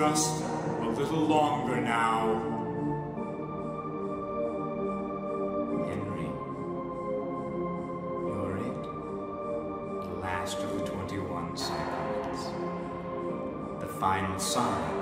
just a little longer now. Henry, you're it. The last of the 21 seconds. The final sign.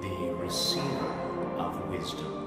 The receiver of wisdom.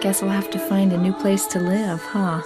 Guess we'll have to find a new place to live, huh?